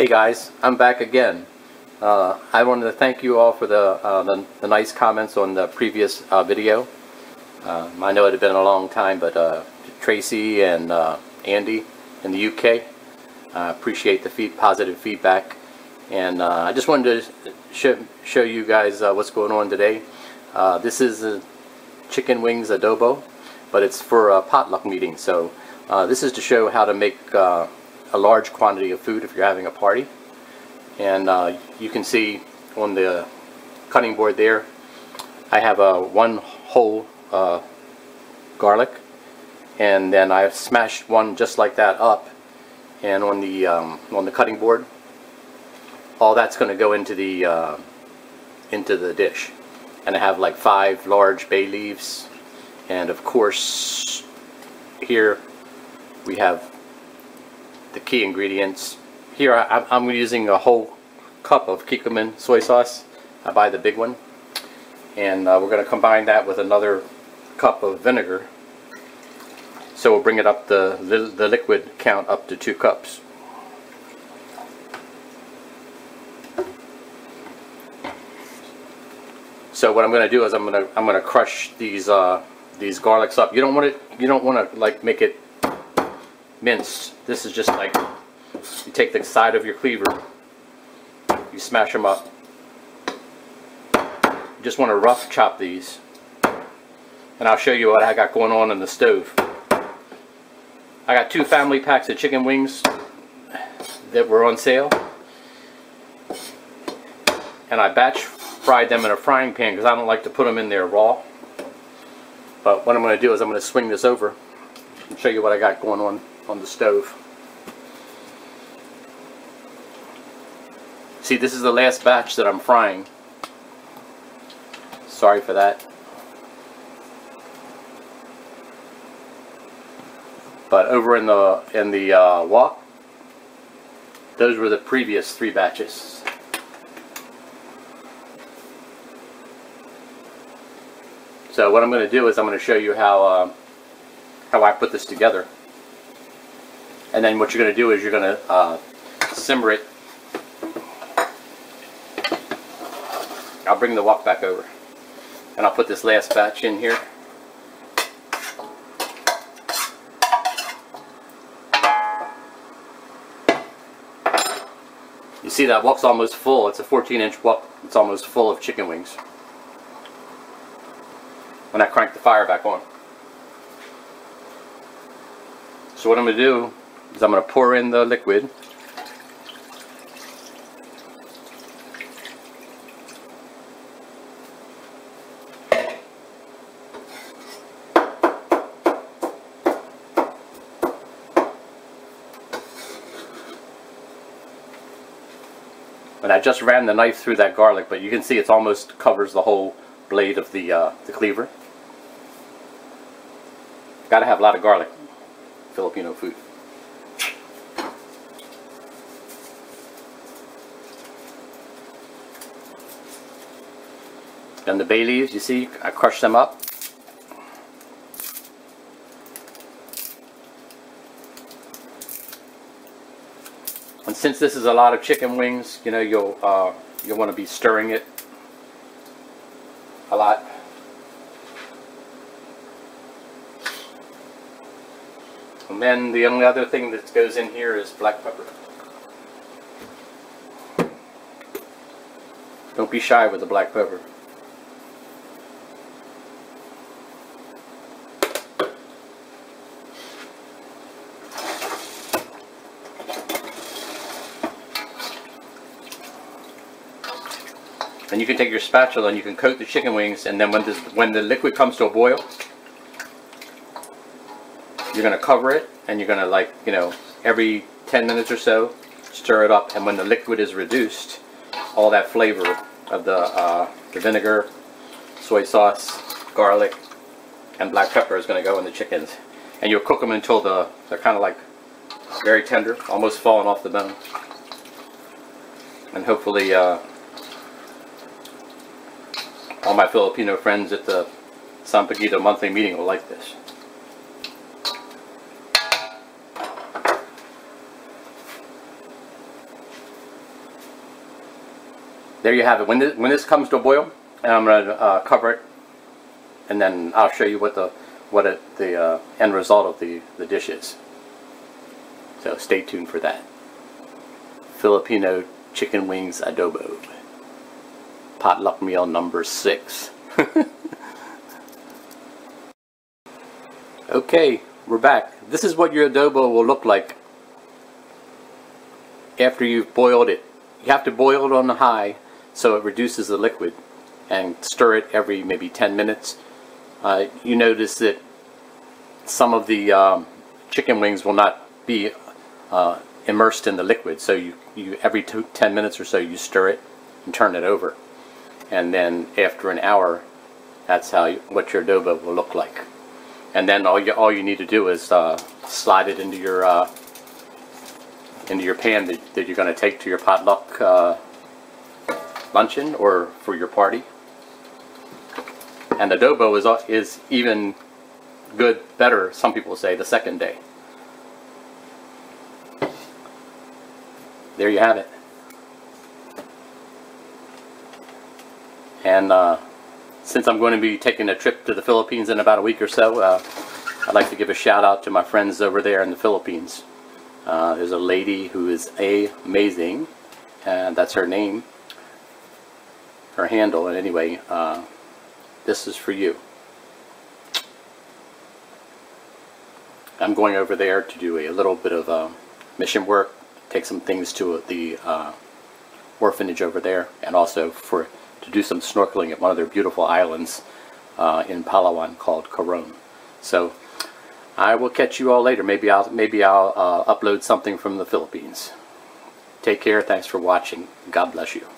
Hey guys, I'm back again. I wanted to thank you all for the nice comments on the previous video. I know it had been a long time, but Tracy and Andy in the UK, I appreciate the positive feedback. And I just wanted to show you guys what's going on today. This is chicken wings adobo, but it's for a potluck meeting. So this is to show how to make a large quantity of food if you're having a party. And you can see on the cutting board there, I have one whole garlic, and then I've smashed one just like that up. And on the cutting board, all that's going to go into the dish. And I have like 5 large bay leaves, and of course here we have the key ingredients. Here I'm using a whole cup of Kikkoman soy sauce. I buy the big one, and we're going to combine that with another cup of vinegar, so we'll bring it up the liquid count up to 2 cups. So what I'm going to do is I'm going to crush these garlics up. You don't want to like make it minced. This is just like you take the side of your cleaver, you smash them up. You just want to rough chop these, and I'll show you what I got going on in the stove. I got 2 family packs of chicken wings that were on sale, and I batch fried them in a frying pan because I don't like to put them in there raw. But what I'm going to do is I'm going to swing this over and show you what I got going on the stove. See, this is the last batch that I'm frying. Sorry for that. But over in the wok, those were the previous 3 batches. So what I'm going to do is I'm going to show you how I put this together. And then what you're going to do is you're going to simmer it. I'll bring the wok back over, and I'll put this last batch in here. You see that wok's almost full. It's a 14-inch wok. It's almost full of chicken wings. When I crank the fire back on. So what I'm going to do is I'm going to pour in the liquid. And I just ran the knife through that garlic, but you can see it almost covers the whole blade of the cleaver. Gotta have a lot of garlic, Filipino food. And the bay leaves, you see, I crush them up. And since this is a lot of chicken wings, you know, you'll want to be stirring it a lot. And then the only other thing that goes in here is black pepper. Don't be shy with the black pepper. And you can take your spatula and you can coat the chicken wings, and then when the liquid comes to a boil, you're going to cover it, and you're going to, like, you know, every 10 minutes or so, stir it up. And when the liquid is reduced, all that flavor of the vinegar, soy sauce, garlic, and black pepper is going to go in the chickens. And you'll cook them until they're kind of like very tender, almost falling off the bone. And hopefully all my Filipino friends at the Sampaguita monthly meeting will like this. there you have it. When this comes to a boil, and I'm going to cover it, and then I'll show you what the end result of the dish is. So stay tuned for that. Filipino chicken wings adobo. Potluck meal number 6. Okay, we're back. This is what your adobo will look like after you've boiled it. You have to boil it on the high so it reduces the liquid, and stir it every maybe 10 minutes. You notice that some of the chicken wings will not be immersed in the liquid, so you every 10 minutes or so you stir it and turn it over, and then after an hour, that's how what your adobo will look like. And then all you need to do is slide it into your pan that you're going to take to your potluck luncheon or for your party. And adobo is even good, better, some people say, the second day. There you have it. And since I'm going to be taking a trip to the Philippines in about a week or so, I'd like to give a shout out to my friends over there in the Philippines. There's a lady who is amazing, and that's her name, her handle. And anyway, this is for you. I'm going over there to do a little bit of mission work, take some things to the orphanage over there, and also to do some snorkeling at one of their beautiful islands in Palawan called Coron. So I will catch you all later. Maybe I'll upload something from the Philippines. Take care. Thanks for watching. God bless you.